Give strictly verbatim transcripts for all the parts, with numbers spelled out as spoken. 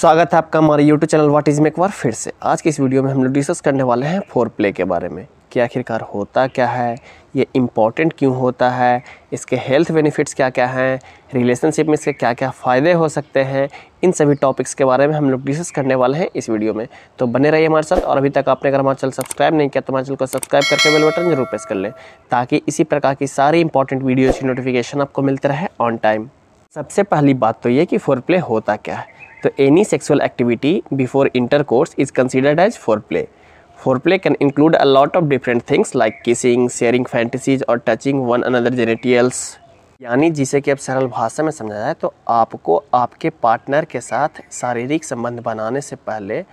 स्वागत है आपका हमारे यूट्यूब चैनल व्हाट इज में एक बार फिर से। आज के इस वीडियो में हम लोग डिस्कस करने वाले हैं फोर प्ले के बारे में कि आखिरकार होता क्या है, ये इम्पॉर्टेंट क्यों होता है, इसके हेल्थ बेनिफिट्स क्या क्या हैं, रिलेशनशिप में इसके क्या क्या फ़ायदे हो सकते हैं, इन सभी टॉपिक्स के बारे में हम लोग डिस्कस करने वाले हैं इस वीडियो में। तो बने रहिए हमारे साथ। और अभी तक आपने अगर हमारा चैनल सब्सक्राइब नहीं किया तो हमारे चैनल को सब्सक्राइब करके बेल बटन जरूर प्रेस कर लें ताकि इसी प्रकार की सारी इंपॉर्टेंट वीडियोज़ की नोटिफिकेशन आपको मिलते रहे ऑन टाइम। सबसे पहली बात तो ये कि फोरप्ले होता क्या है। तो any sexual activity before intercourse is considered as foreplay. Foreplay can include a lot of different things like kissing, sharing fantasies और touching one another genitals। यानी जिसे कि अब सरल भाषा में समझा जाए तो आपको आपके पार्टनर के साथ शारीरिक संबंध बनाने से पहले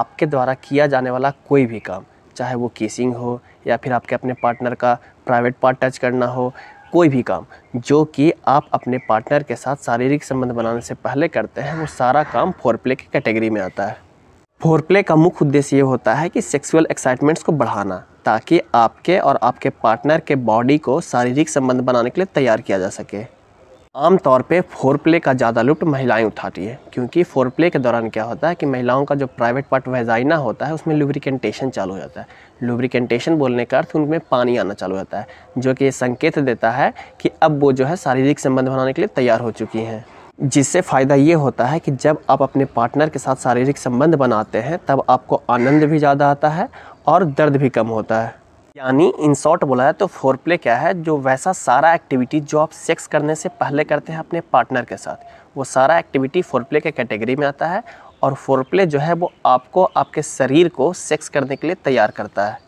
आपके द्वारा किया जाने वाला कोई भी काम, चाहे वो किसिंग हो या फिर आपके अपने पार्टनर का प्राइवेट पार्ट टच करना हो, कोई भी काम जो कि आप अपने पार्टनर के साथ शारीरिक संबंध बनाने से पहले करते हैं वो सारा काम फोरप्ले की कैटेगरी में आता है। फोरप्ले का मुख्य उद्देश्य ये होता है कि सेक्सुअल एक्साइटमेंट्स को बढ़ाना ताकि आपके और आपके पार्टनर के बॉडी को शारीरिक संबंध बनाने के लिए तैयार किया जा सके। आमतौर पे फोरप्ले का ज़्यादा लुत्फ महिलाएं उठाती है क्योंकि फोरप्ले के दौरान क्या होता है कि महिलाओं का जो प्राइवेट पार्ट वजाइना होता है उसमें लुब्रिकेंटेशन चालू हो जाता है। लुब्रिकेंटेशन बोलने का अर्थ उनमें पानी आना चालू होता है जो कि ये संकेत देता है कि अब वो जो है शारीरिक संबंध बनाने के लिए तैयार हो चुकी हैं। जिससे फ़ायदा ये होता है कि जब आप अपने पार्टनर के साथ शारीरिक संबंध बनाते हैं तब आपको आनंद भी ज़्यादा आता है और दर्द भी कम होता है। यानी इन शॉर्ट बोला है तो फोरप्ले क्या है, जो वैसा सारा एक्टिविटी जो आप सेक्स करने से पहले करते हैं अपने पार्टनर के साथ वो सारा एक्टिविटी फोरप्ले के कैटेगरी में आता है। और फोरप्ले जो है वो आपको आपके शरीर को सेक्स करने के लिए तैयार करता है।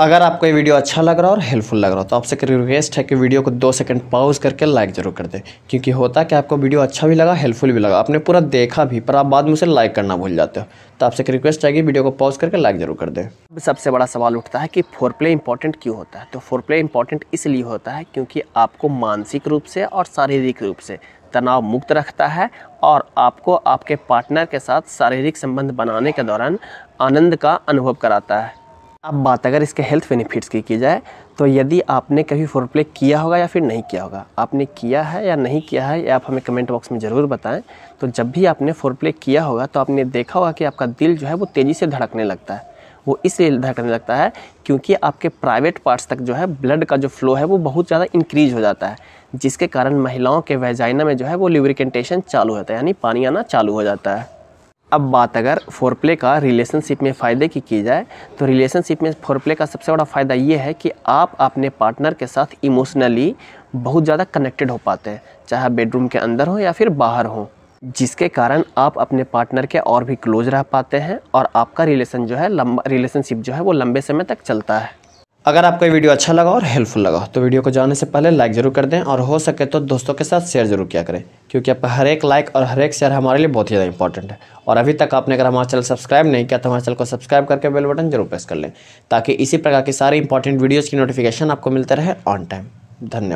अगर आपको ये वीडियो अच्छा लग रहा है और हेल्पफुल लग रहा हो तो आपसे एक रिक्वेस्ट है कि वीडियो को दो सेकंड पॉज करके लाइक जरूर कर दें, क्योंकि होता है कि आपको वीडियो अच्छा भी लगा, हेल्पफुल भी लगा, आपने पूरा देखा भी, पर आप बाद में उसे लाइक करना भूल जाते हो। तो आपसे एक रिक्वेस्ट है कि वीडियो को पॉज करके लाइक जरूर कर दें। अब सबसे बड़ा सवाल उठता है कि फोरप्ले इंपॉर्टेंट क्यों होता है। तो फोरप्ले इंपॉर्टेंट इसलिए होता है क्योंकि आपको मानसिक रूप से और शारीरिक रूप से तनाव मुक्त रखता है और आपको आपके पार्टनर के साथ शारीरिक संबंध बनाने के दौरान आनंद का अनुभव कराता है। अब बात अगर इसके हेल्थ बेनिफिट्स की की जाए तो यदि आपने कभी फोरप्ले किया होगा या फिर नहीं किया होगा, आपने किया है या नहीं किया है, ये आप हमें कमेंट बॉक्स में ज़रूर बताएं। तो जब भी आपने फोरप्ले किया होगा तो आपने देखा होगा कि आपका दिल जो है वो तेज़ी से धड़कने लगता है। वो इसलिए धड़कने लगता है क्योंकि आपके प्राइवेट पार्ट्स तक जो है ब्लड का जो फ्लो है वो बहुत ज़्यादा इंक्रीज़ हो जाता है, जिसके कारण महिलाओं के वजाइना में जो है वो लुब्रिकेंटेशन चालू होता है, यानी पानी आना चालू हो जाता है। अब बात अगर फोरप्ले का रिलेशनशिप में फ़ायदे की की जाए तो रिलेशनशिप में फोरप्ले का सबसे बड़ा फ़ायदा ये है कि आप अपने पार्टनर के साथ इमोशनली बहुत ज़्यादा कनेक्टेड हो पाते हैं, चाहे बेडरूम के अंदर हो या फिर बाहर हो, जिसके कारण आप अपने पार्टनर के और भी क्लोज रह पाते हैं और आपका रिलेशन जो है लंबा रिलेशनशिप जो है वो लंबे समय तक चलता है। अगर आपको ये वीडियो अच्छा लगा और हेल्पफुल लगा तो वीडियो को जाने से पहले लाइक जरूर कर दें और हो सके तो दोस्तों के साथ शेयर जरूर किया करें, क्योंकि आपका हर एक लाइक और हर एक शेयर हमारे लिए बहुत ही ज़्यादा इंपॉर्टेंट है। और अभी तक आपने अगर हमारा चैनल सब्सक्राइब नहीं किया तो हमारे चैनल को सब्सक्राइब करके बेल बटन जरूर प्रेस कर लें ताकि इसी प्रकार की सारी इंपॉर्टेंट वीडियोज़ की नोटिफिकेशन आपको मिलते रहे ऑन टाइम। धन्यवाद।